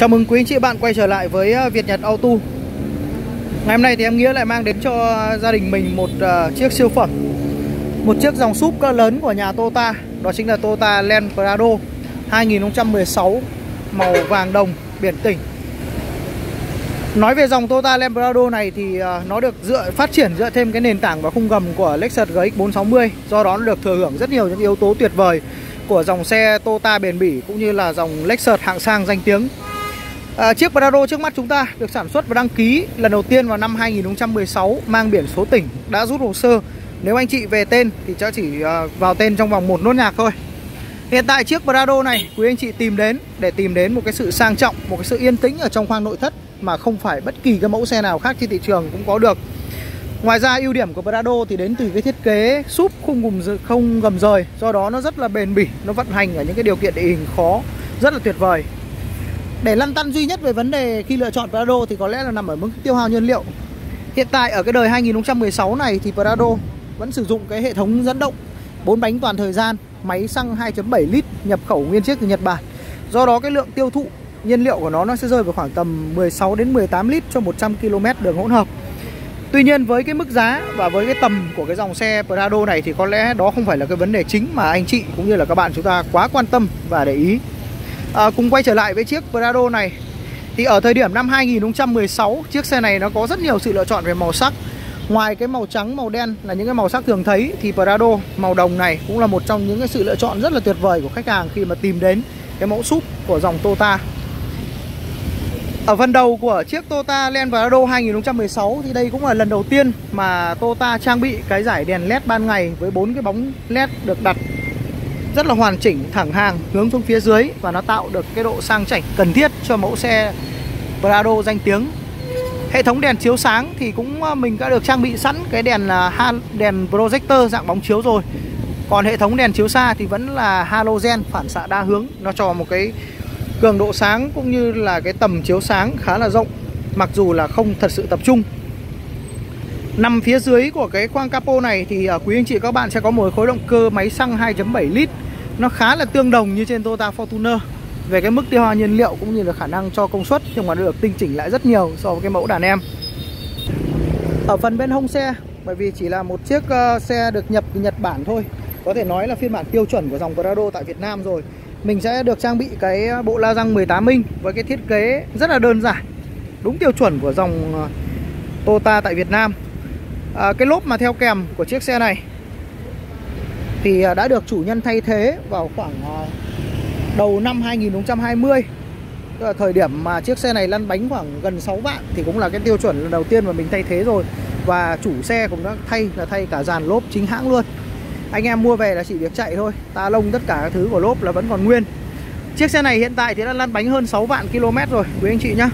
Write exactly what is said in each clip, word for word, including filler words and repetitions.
Chào mừng quý anh chị bạn quay trở lại với Việt Nhật Auto. Ngày hôm nay thì em Nghĩa lại mang đến cho gia đình mình một uh, chiếc siêu phẩm, một chiếc dòng ét u vê cỡ lớn của nhà Toyota. Đó chính là Toyota Land Prado hai nghìn không trăm mười sáu màu vàng đồng biển tỉnh. Nói về dòng Toyota Land Prado này thì uh, nó được dựa phát triển dựa thêm cái nền tảng và khung gầm của Lexus giê ích bốn sáu mươi. Do đó nó được thừa hưởng rất nhiều những yếu tố tuyệt vời của dòng xe Toyota bền bỉ cũng như là dòng Lexus hạng sang danh tiếng. À, chiếc Prado trước mắt chúng ta được sản xuất và đăng ký lần đầu tiên vào năm hai nghìn không trăm mười sáu, mang biển số tỉnh, đã rút hồ sơ. Nếu anh chị về tên thì sẽ chỉ vào tên trong vòng một nốt nhạc thôi. Hiện tại chiếc Prado này quý anh chị tìm đến để tìm đến một cái sự sang trọng, một cái sự yên tĩnh ở trong khoang nội thất mà không phải bất kỳ cái mẫu xe nào khác trên thị trường cũng có được. Ngoài ra ưu điểm của Prado thì đến từ cái thiết kế ét u vê không gầm rời, do đó nó rất là bền bỉ, nó vận hành ở những cái điều kiện địa hình khó rất là tuyệt vời. Để lăn tăn duy nhất về vấn đề khi lựa chọn Prado thì có lẽ là nằm ở mức tiêu hao nhiên liệu. Hiện tại ở cái đời hai nghìn không trăm mười sáu này thì Prado vẫn sử dụng cái hệ thống dẫn động bốn bánh toàn thời gian, máy xăng hai chấm bảy lít nhập khẩu nguyên chiếc từ Nhật Bản. Do đó cái lượng tiêu thụ nhiên liệu của nó nó sẽ rơi vào khoảng tầm mười sáu đến mười tám lít cho một trăm ki lô mét đường hỗn hợp. Tuy nhiên với cái mức giá và với cái tầm của cái dòng xe Prado này thì có lẽ đó không phải là cái vấn đề chính mà anh chị cũng như là các bạn chúng ta quá quan tâm và để ý. À, cùng quay trở lại với chiếc Prado này thì ở thời điểm năm hai nghìn không trăm mười sáu, chiếc xe này nó có rất nhiều sự lựa chọn về màu sắc. Ngoài cái màu trắng, màu đen là những cái màu sắc thường thấy thì Prado màu đồng này cũng là một trong những cái sự lựa chọn rất là tuyệt vời của khách hàng khi mà tìm đến cái mẫu ét u vê của dòng Toyota. Ở phần đầu của chiếc Toyota Land Prado hai nghìn không trăm mười sáu thì đây cũng là lần đầu tiên mà Toyota trang bị cái dải đèn led ban ngày với bốn cái bóng led được đặt rất là hoàn chỉnh, thẳng hàng hướng xuống phía dưới và nó tạo được cái độ sang chảnh cần thiết cho mẫu xe Prado danh tiếng. Hệ thống đèn chiếu sáng thì cũng mình đã được trang bị sẵn cái đèn là đèn projector dạng bóng chiếu rồi. Còn hệ thống đèn chiếu xa thì vẫn là halogen phản xạ đa hướng, nó cho một cái cường độ sáng cũng như là cái tầm chiếu sáng khá là rộng, mặc dù là không thật sự tập trung. Nằm phía dưới của cái khoang capo này thì quý anh chị các bạn sẽ có một khối động cơ máy xăng hai chấm bảy lít. Nó khá là tương đồng như trên Toyota Fortuner về cái mức tiêu hao nhiên liệu cũng như là khả năng cho công suất, nhưng mà nó được tinh chỉnh lại rất nhiều so với cái mẫu đàn em. Ở phần bên hông xe, bởi vì chỉ là một chiếc xe được nhập từ Nhật Bản thôi, có thể nói là phiên bản tiêu chuẩn của dòng Prado tại Việt Nam rồi, mình sẽ được trang bị cái bộ la răng mười tám inch với cái thiết kế rất là đơn giản, đúng tiêu chuẩn của dòng Toyota tại Việt Nam. À, cái lốp mà theo kèm của chiếc xe này thì đã được chủ nhân thay thế vào khoảng đầu năm hai nghìn không trăm hai mươi. Tức là thời điểm mà chiếc xe này lăn bánh khoảng gần sáu vạn thì cũng là cái tiêu chuẩn lần đầu tiên mà mình thay thế rồi. Và chủ xe cũng đã thay là thay cả dàn lốp chính hãng luôn. Anh em mua về là chỉ việc chạy thôi, ta lông tất cả các thứ của lốp là vẫn còn nguyên. Chiếc xe này hiện tại thì đã lăn bánh hơn sáu vạn ki lô mét rồi quý anh chị nhá.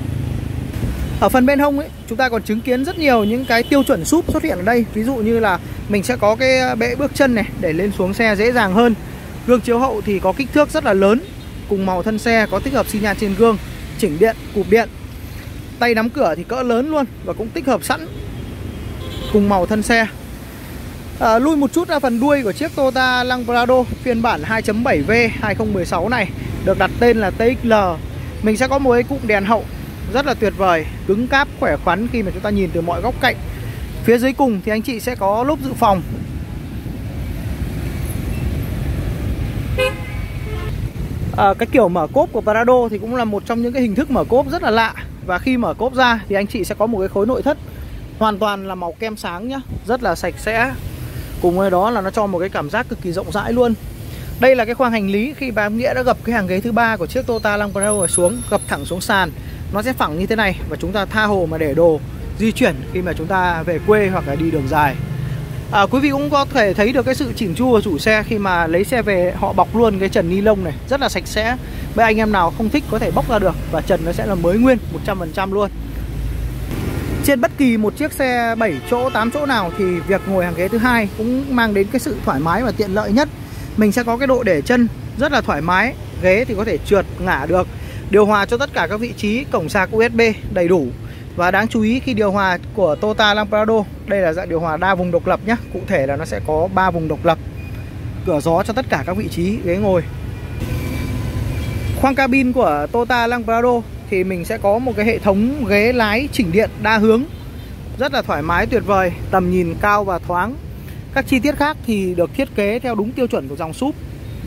Ở phần bên hông ấy, chúng ta còn chứng kiến rất nhiều những cái tiêu chuẩn ét u vê xuất hiện ở đây. Ví dụ như là mình sẽ có cái bệ bước chân này để lên xuống xe dễ dàng hơn. Gương chiếu hậu thì có kích thước rất là lớn, cùng màu thân xe, có tích hợp xi nhan trên gương, chỉnh điện, cụp điện. Tay nắm cửa thì cỡ lớn luôn và cũng tích hợp sẵn, cùng màu thân xe. À, lui một chút ra phần đuôi của chiếc Toyota Land Prado phiên bản hai chấm bảy vê hai nghìn không trăm mười sáu này được đặt tên là tê ích lờ. Mình sẽ có một cái cụm đèn hậu rất là tuyệt vời, cứng cáp, khỏe khoắn khi mà chúng ta nhìn từ mọi góc cạnh. Phía dưới cùng thì anh chị sẽ có lốp dự phòng. À, cái kiểu mở cốp của Prado thì cũng là một trong những cái hình thức mở cốp rất là lạ. Và khi mở cốp ra thì anh chị sẽ có một cái khối nội thất hoàn toàn là màu kem sáng nhá, rất là sạch sẽ. Cùng với đó là nó cho một cái cảm giác cực kỳ rộng rãi luôn. Đây là cái khoang hành lý khi bà Nghĩa đã gập cái hàng ghế thứ ba của chiếc Toyota Land Prado xuống, gập thẳng xuống sàn. Nó sẽ phẳng như thế này và chúng ta tha hồ mà để đồ di chuyển khi mà chúng ta về quê hoặc là đi đường dài. À, quý vị cũng có thể thấy được cái sự chỉn chu của chủ xe khi mà lấy xe về, họ bọc luôn cái trần ni lông này rất là sạch sẽ. Mấy anh em nào không thích có thể bóc ra được và trần nó sẽ là mới nguyên một trăm phần trăm luôn. Trên bất kỳ một chiếc xe bảy chỗ, tám chỗ nào thì việc ngồi hàng ghế thứ hai cũng mang đến cái sự thoải mái và tiện lợi nhất. Mình sẽ có cái độ để chân rất là thoải mái, ghế thì có thể trượt ngả được. Điều hòa cho tất cả các vị trí, cổng sạc u ét bê đầy đủ. Và đáng chú ý khi điều hòa của Toyota Land Prado, đây là dạng điều hòa đa vùng độc lập nhé. Cụ thể là nó sẽ có ba vùng độc lập, cửa gió cho tất cả các vị trí ghế ngồi. Khoang cabin của Toyota Land Prado thì mình sẽ có một cái hệ thống ghế lái chỉnh điện đa hướng rất là thoải mái tuyệt vời, tầm nhìn cao và thoáng. Các chi tiết khác thì được thiết kế theo đúng tiêu chuẩn của dòng ét u vê,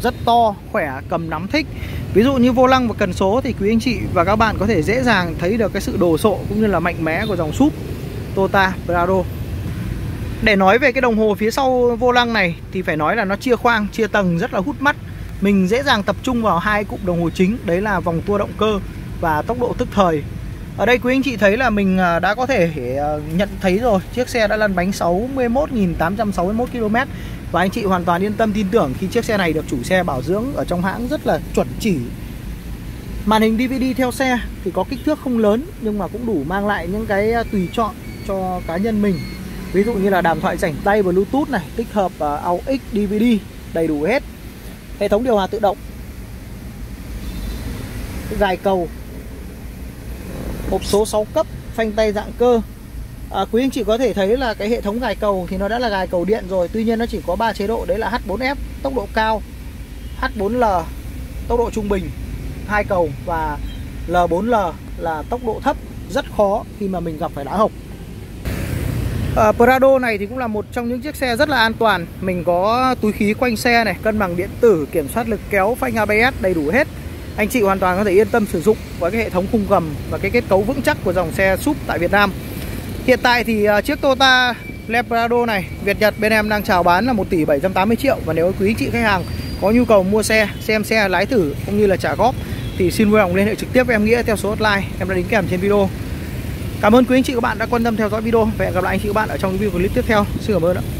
rất to, khỏe, cầm nắm thích. Ví dụ như vô lăng và cần số thì quý anh chị và các bạn có thể dễ dàng thấy được cái sự đồ sộ cũng như là mạnh mẽ của dòng ét u vê Toyota Prado. Để nói về cái đồng hồ phía sau vô lăng này thì phải nói là nó chia khoang, chia tầng rất là hút mắt. Mình dễ dàng tập trung vào hai cụm đồng hồ chính, đấy là vòng tua động cơ và tốc độ tức thời. Ở đây quý anh chị thấy là mình đã có thể nhận thấy rồi, chiếc xe đã lăn bánh sáu mươi mốt nghìn tám trăm sáu mươi mốt ki lô mét. Và anh chị hoàn toàn yên tâm tin tưởng khi chiếc xe này được chủ xe bảo dưỡng ở trong hãng rất là chuẩn chỉ. Màn hình đê vê đê theo xe thì có kích thước không lớn nhưng mà cũng đủ mang lại những cái tùy chọn cho cá nhân mình. Ví dụ như là đàm thoại rảnh tay và Bluetooth này, tích hợp aux, đê vê đê, đầy đủ hết. Hệ thống điều hòa tự động, gài cầu, hộp số sáu cấp, phanh tay dạng cơ. À, quý anh chị có thể thấy là cái hệ thống gài cầu thì nó đã là gài cầu điện rồi. Tuy nhiên nó chỉ có ba chế độ, đấy là hát bốn ép tốc độ cao, hát bốn lờ tốc độ trung bình hai cầu và lờ bốn lờ là tốc độ thấp, rất khó khi mà mình gặp phải đá hộc. à, Prado này thì cũng là một trong những chiếc xe rất là an toàn. Mình có túi khí quanh xe này, cân bằng điện tử, kiểm soát lực kéo, phanh a bê ét đầy đủ hết. Anh chị hoàn toàn có thể yên tâm sử dụng với cái hệ thống khung gầm và cái kết cấu vững chắc của dòng xe ét u vê tại Việt Nam. Hiện tại thì chiếc Toyota Land Prado này Việt Nhật bên em đang chào bán là một tỷ bảy trăm tám mươi triệu. Và nếu quý chị khách hàng có nhu cầu mua xe, xem xe, lái thử cũng như là trả góp thì xin vui lòng liên hệ trực tiếp với em Nghĩa theo số hotline em đã đính kèm trên video. Cảm ơn quý anh chị các bạn đã quan tâm theo dõi video và hẹn gặp lại anh chị các bạn ở trong những video clip tiếp theo. Xin cảm ơn ạ.